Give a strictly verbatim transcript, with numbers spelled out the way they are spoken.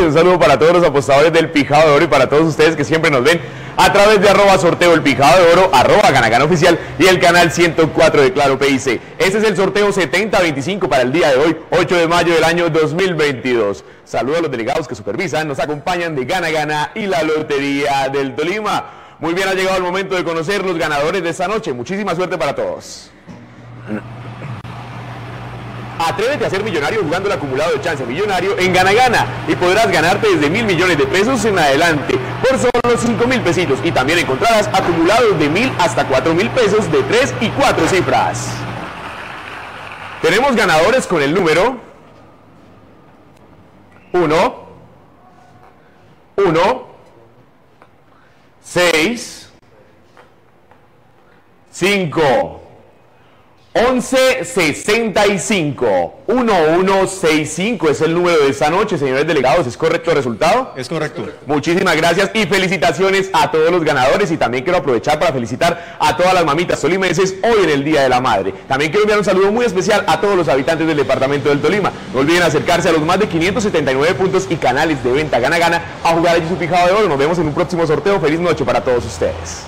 oyentes, un saludo para todos los apostadores del Pijao de Oro y para todos ustedes que siempre nos ven a través de arroba sorteo el Pijao de Oro, arroba Gana Gana oficial y el canal ciento cuatro de Claro P I C. Este es el sorteo setenta veinticinco para el día de hoy, ocho de mayo del año dos mil veintidós. Saludos a los delegados que supervisan, nos acompañan de Gana Gana y la Lotería del Tolima. Muy bien, ha llegado el momento de conocer los ganadores de esta noche. Muchísima suerte para todos. Atrévete a ser millonario jugando el acumulado de chance millonario en Gana Gana y podrás ganarte desde mil millones de pesos en adelante por solo cinco mil pesitos, y también encontrarás acumulados de mil hasta cuatro mil pesos de tres y cuatro cifras. Tenemos ganadores con el número uno, uno, seis, cinco, once, sesenta y cinco, once, sesenta y cinco es el número de esta noche, señores delegados. ¿Es correcto el resultado? Es correcto. Muchísimas gracias y felicitaciones a todos los ganadores, y también quiero aprovechar para felicitar a todas las mamitas tolimenses hoy en el Día de la Madre. También quiero enviar un saludo muy especial a todos los habitantes del departamento del Tolima. No olviden acercarse a los más de quinientos setenta y nueve puntos y canales de venta Gana Gana a jugar allí su Pijao de Oro. Nos vemos en un próximo sorteo. Feliz noche para todos ustedes.